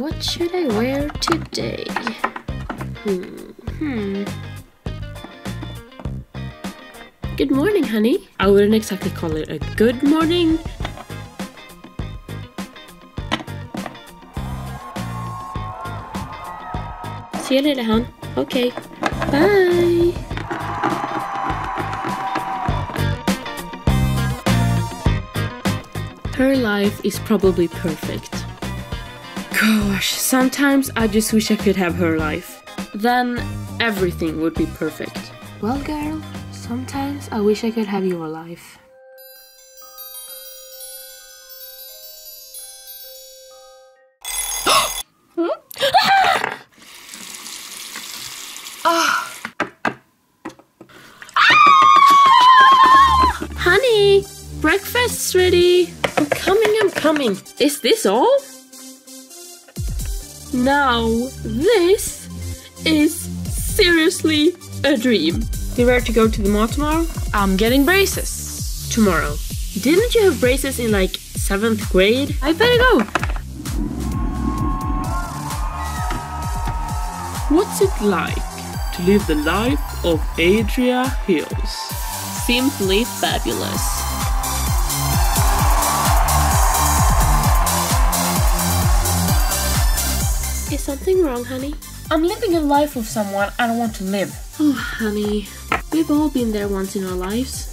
what should I wear today? Good morning, honey. I wouldn't exactly call it a good morning. See you later, hon. Okay, bye. Her life is probably perfect. Gosh, sometimes I just wish I could have her life. Then everything would be perfect. Well, girl, sometimes I wish I could have your life. Honey, breakfast's ready. I'm coming. Is this all? Now, this is seriously a dream. You were to go to the mall tomorrow? I'm getting braces. Tomorrow. Didn't you have braces in like 7th grade? I better go. What's it like to live the life of Adria Hills? Simply fabulous. Is something wrong, honey? I'm living a life of someone I don't want to live. Oh, honey. We've all been there once in our lives.